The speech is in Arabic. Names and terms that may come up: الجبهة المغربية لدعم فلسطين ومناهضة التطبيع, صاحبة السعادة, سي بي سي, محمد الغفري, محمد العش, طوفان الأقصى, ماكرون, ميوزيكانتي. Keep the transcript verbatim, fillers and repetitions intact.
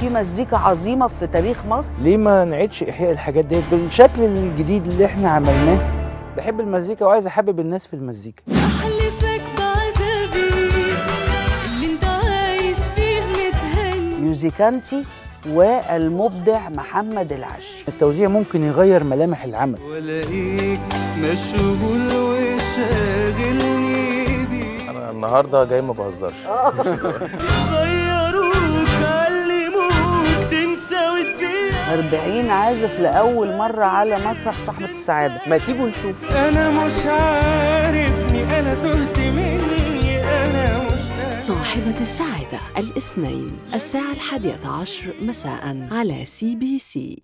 في مزيكا عظيمه في تاريخ مصر. ليه ما نعيدش احياء الحاجات ديت بالشكل الجديد اللي احنا عملناه؟ بحب المزيكا وعايز احبب الناس في المزيكا. احلفك بعذابي اللي انت عايش فيه متهني. ميوزيكانتي والمبدع محمد العش. التوزيع ممكن يغير ملامح العمل. والاقيك مشغول وشاغلني بيك. انا النهارده جاي ما بهزرش. أربعين عازف لأول مرة على مسرح صاحبة السعادة. ما تيجوا نشوف. أنا مش عارفني، أنا تهت مني، أنا مش عارف. صاحبة السعادة الاثنين الساعة الحادية عشر مساء على سي بي سي.